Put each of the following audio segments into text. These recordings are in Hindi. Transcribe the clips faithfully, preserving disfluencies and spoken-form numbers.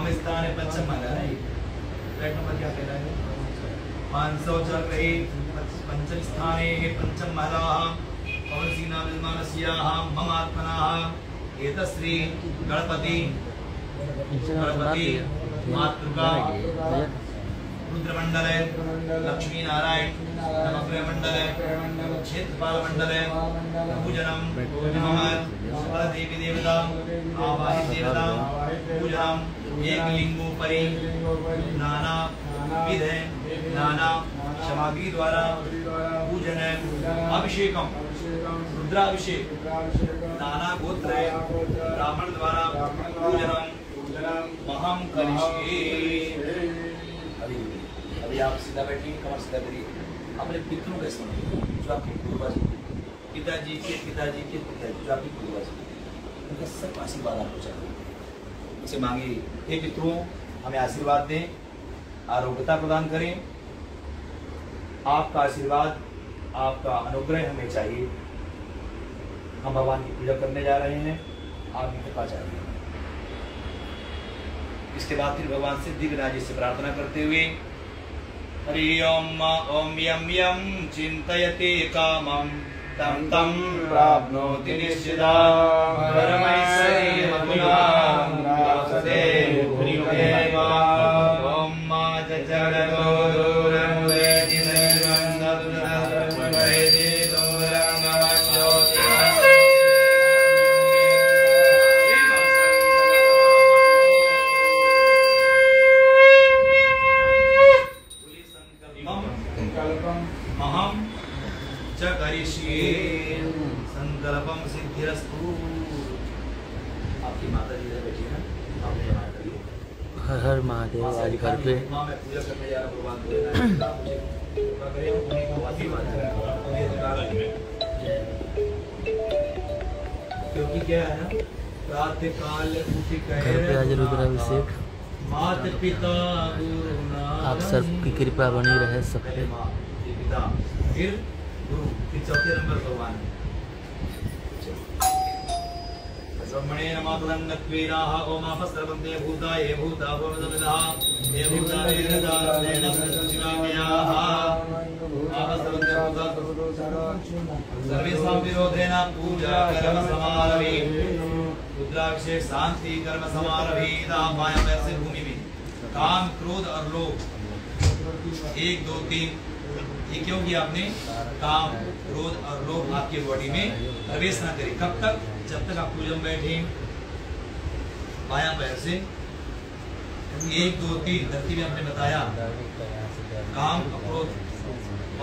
हमें स्थान है पश्चिम माना है। फ्लैट नंबर क्या कह रहा है? पाँच सौ चल रही पंचम स्थान है पंचम माला और सीना विमानसिया मम आत्मना एक श्री गणपति गणपति मातृका रुद्रमंडल है लक्ष्मी नारायण नवग्रह मंडल है क्षेत्रपाल मंडल है पूजनम पूजनम देवी देवता आवाहित देवता पूजनम एक लिंगोपरि नाना विध है नाना समाधि द्वारा पूजन है अभिषेकम रुद्राभिषेक नाना गोत्र है ब्राह्मण द्वारा पूजनम महम करिष्ये। अभी आप सीधा बैठिए कमर सीधा करिए अपने पितरों के समझो जो आपके पूर्वज पिताजी के पिताजी के पिताजी जो आपके पूर्वज उनका सब आशीर्वाद आपको चाहिए। उनसे मांगे हे पितरों हमें आशीर्वाद दें आरोग्यता प्रदान करें आपका आशीर्वाद आपका अनुग्रह हमें चाहिए हम भगवान की पूजा करने जा रहे हैं आप इनके पास जा रहे हैं। इसके बाद फिर भगवान से दिव्यराज से प्रार्थना करते हुए हरिओम ओम यम यम चिंतयते कामं तं तं प्राप्नोति निश्चिता हर महादेव आज घर पे क्योंकि क्या है ना रात काल घर पे आज रुद्राभिषेक माता पिता आप सब की कृपा बनी रहे सब पे। फिर गुरु फिर चौथे नंबर भगवान ब्रह्मणे नमः ओम आपसर्वंदे भूताय भूता भवदमिदः ये भूताय नदारेण सचिवामयाः आपसर्वंदे भूतात् सर्वेषां विरोधेन पूजा कर्म समारभे रुद्राभिषेक शांति कर्म समारभे दामाय वैसे भूमि में काम क्रोध और लोभ एक दो तीन ये क्यों किया आपने? काम क्रोध और लोभ आपके बॉडी में प्रवेश ना करे। कब तक? जब तक आप पूजा में बैठे बायां पैर से एक दो तीन धरती में आपने बताया काम क्रोध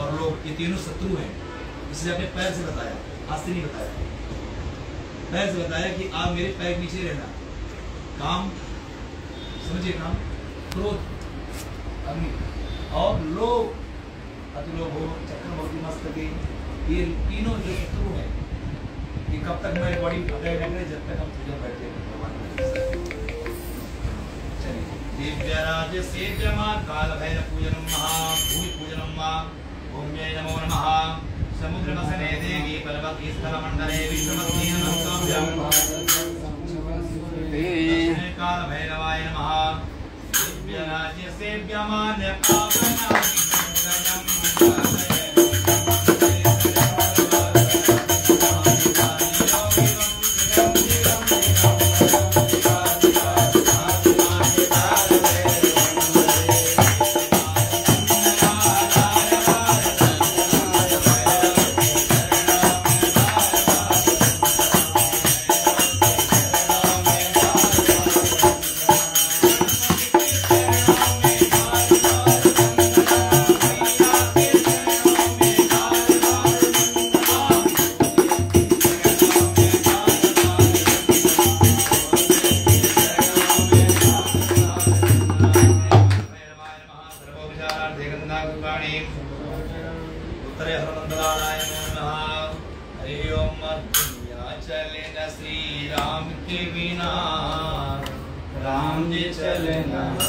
और लोभ ये तीनों शत्रु हैं इसलिए आपने पैर से बताया हाथ से नहीं बताया पैर से बताया कि आप मेरे पैर नीचे रहना। काम समझिए काम क्रोध और लोभ चक्रवर्ती मस्तके ये तीनों जो शत्रु हैं ये कब तक हमारे बॉडी जब तक हम पूजा करते हैं। राम जी चलना